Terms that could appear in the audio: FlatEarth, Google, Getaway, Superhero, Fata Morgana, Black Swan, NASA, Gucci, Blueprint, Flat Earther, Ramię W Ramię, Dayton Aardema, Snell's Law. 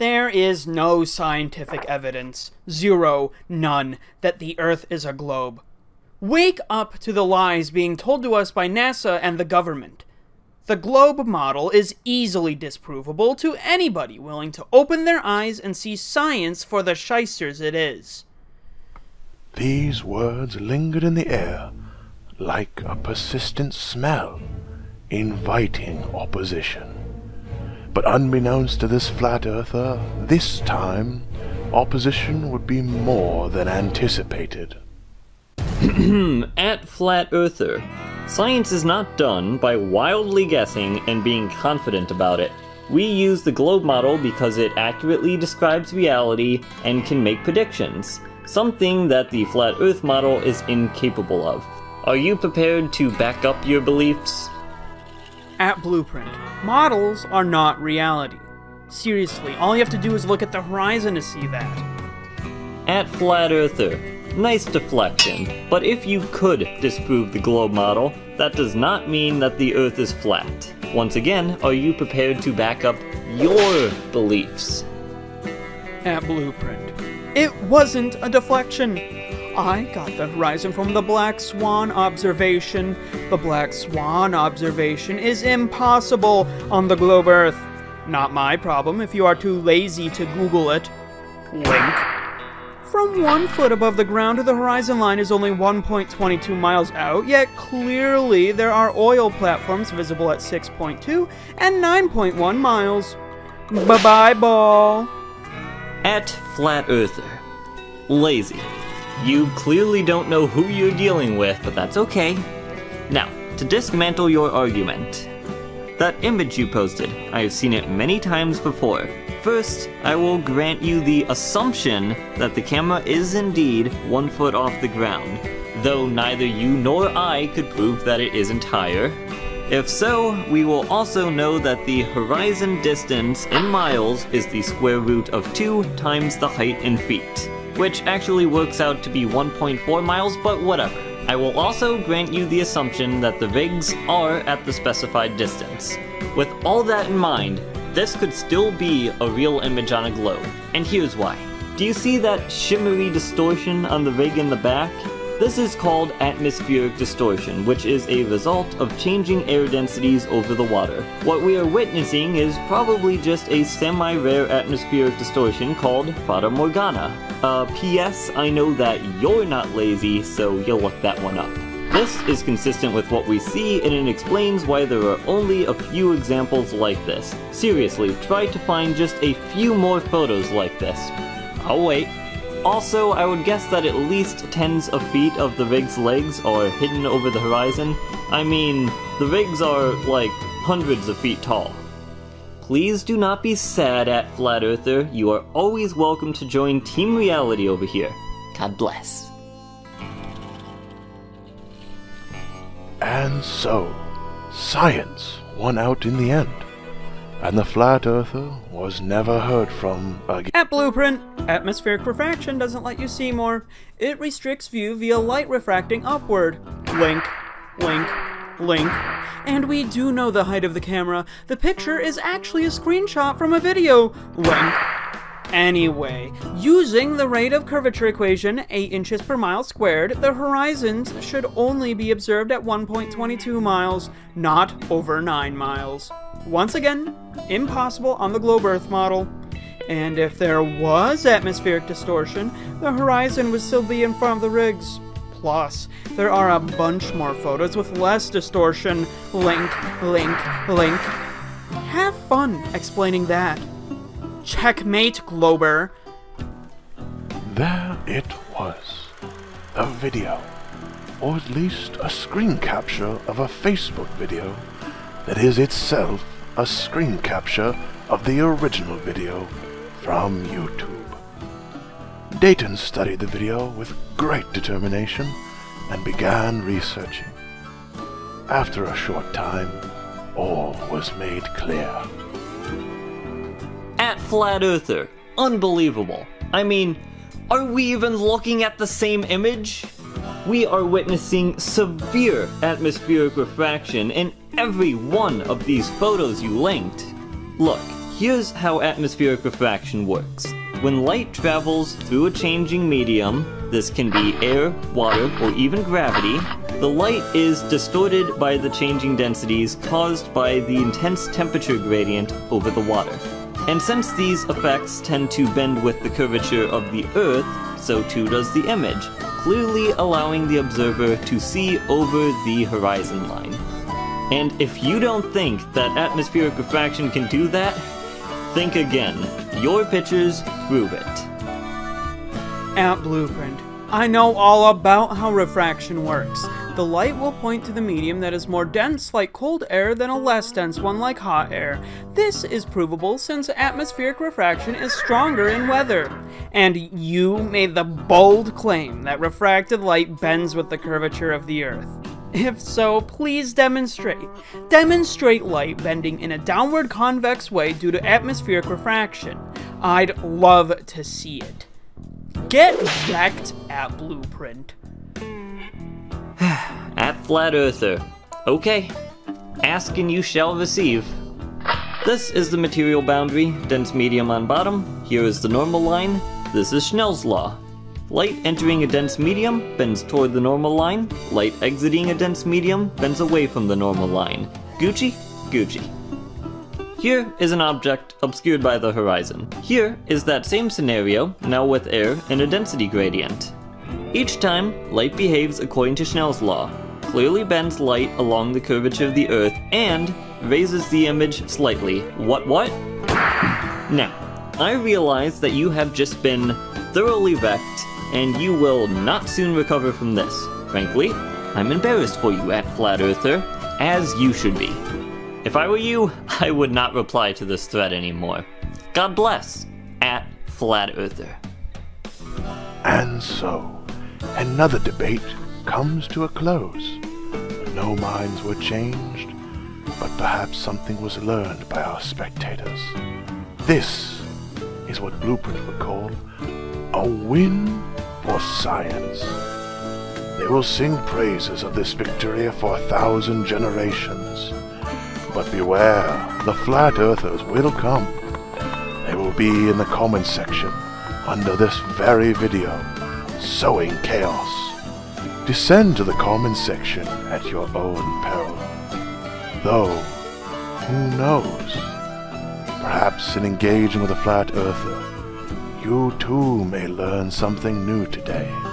There is no scientific evidence, zero, none, that the Earth is a globe. Wake up to the lies being told to us by NASA and the government. The globe model is easily disprovable to anybody willing to open their eyes and see science for the shysters it is. These words lingered in the air like a persistent smell, inviting opposition. But unbeknownst to this flat earther, this time, opposition would be more than anticipated. At Flat Earther, science is not done by wildly guessing and being confident about it. We use the globe model because it accurately describes reality and can make predictions, something that the Flat Earth model is incapable of. Are you prepared to back up your beliefs? At Blueprint, models are not reality. Seriously, all you have to do is look at the horizon to see that. At Flat Earther, nice deflection, but if you could disprove the globe model, that does not mean that the Earth is flat. Once again, are you prepared to back up your beliefs? At Blueprint, it wasn't a deflection. I got the horizon from the Black Swan observation. The Black Swan observation is impossible on the globe Earth. Not my problem if you are too lazy to Google it. Wink. From 1 foot above the ground to the horizon line is only 1.22 miles out, yet clearly there are oil platforms visible at 6.2 and 9.1 miles. Bye-bye, ball. At Flat Earther, lazy. You clearly don't know who you're dealing with, but that's okay. Now, to dismantle your argument. That image you posted, I've seen it many times before. First, I will grant you the assumption that the camera is indeed 1 foot off the ground, though neither you nor I could prove that it isn't higher. If so, we will also know that the horizon distance in miles is the square root of 2 times the height in feet, which actually works out to be 1.4 miles, but whatever. I will also grant you the assumption that the rigs are at the specified distance. With all that in mind, this could still be a real image on a globe, and here's why. Do you see that shimmery distortion on the rig in the back? This is called atmospheric distortion, which is a result of changing air densities over the water. What we are witnessing is probably just a semi-rare atmospheric distortion called Fata Morgana. P.S. I know that you're not lazy, so you'll look that one up. This is consistent with what we see, and it explains why there are only a few examples like this. Seriously, try to find just a few more photos like this. I'll wait. Also, I would guess that at least tens of feet of the rig's legs are hidden over the horizon. I mean, the rigs are, like, hundreds of feet tall. Please do not be sad at Flat Earther. You are always welcome to join Team Reality over here. God bless. And so, science won out in the end. And the Flat Earther was never heard from again. At Blueprint, atmospheric refraction doesn't let you see more. It restricts view via light refracting upward. Link, link, link. And we do know the height of the camera. The picture is actually a screenshot from a video. Link. Anyway, using the rate of curvature equation, 8 inches per mile squared, the horizons should only be observed at 1.22 miles, not over 9 miles. Once again, impossible on the globe Earth model. And if there was atmospheric distortion, the horizon would still be in front of the rigs. Plus, there are a bunch more photos with less distortion. Link, link, link. Have fun explaining that. Checkmate, Glober. There it was. A video. Or at least a screen capture of a Facebook video that is itself a screen capture of the original video from YouTube. Dayton studied the video with great determination and began researching. After a short time, all was made clear. At Flat Earther, unbelievable. I mean, are we even looking at the same image? We are witnessing severe atmospheric refraction in every one of these photos you linked. Look, Here's how atmospheric refraction works. When light travels through a changing medium, this can be air, water, or even gravity, the light is distorted by the changing densities caused by the intense temperature gradient over the water. And since these effects tend to bend with the curvature of the Earth, so too does the image, clearly allowing the observer to see over the horizon line. And if you don't think that atmospheric refraction can do that, think again. Your pictures prove it. At Blueprint, I know all about how refraction works. The light will point to the medium that is more dense, like cold air, than a less dense one, like hot air. This is provable since atmospheric refraction is stronger in weather. And you made the bold claim that refracted light bends with the curvature of the Earth. If so, please demonstrate. Demonstrate light bending in a downward convex way due to atmospheric refraction. I'd love to see it. Get wrecked at Blueprint. At Flat Earther. Okay. Ask and you shall receive. This is the material boundary, dense medium on bottom. Here is the normal line. This is Snell's Law. Light entering a dense medium bends toward the normal line. Light exiting a dense medium bends away from the normal line. Gucci, Gucci. Here is an object obscured by the horizon. Here is that same scenario, now with air and a density gradient. Each time, light behaves according to Snell's Law, clearly bends light along the curvature of the Earth, and raises the image slightly. What? Now, I realize that you have just been thoroughly wrecked, and you will not soon recover from this. Frankly, I'm embarrassed for you at Flat Earther, as you should be. If I were you, I would not reply to this thread anymore. God bless, at Flat Earther. And so, another debate comes to a close. No minds were changed, but perhaps something was learned by our spectators. This is what Blueprint would call a win for science. They will sing praises of this victory for 1,000 generations. But beware, the Flat Earthers will come. They will be in the comments section under this very video, sowing chaos. Descend to the comments section at your own peril. Though, who knows? Perhaps in engaging with a Flat Earther, you too may learn something new today.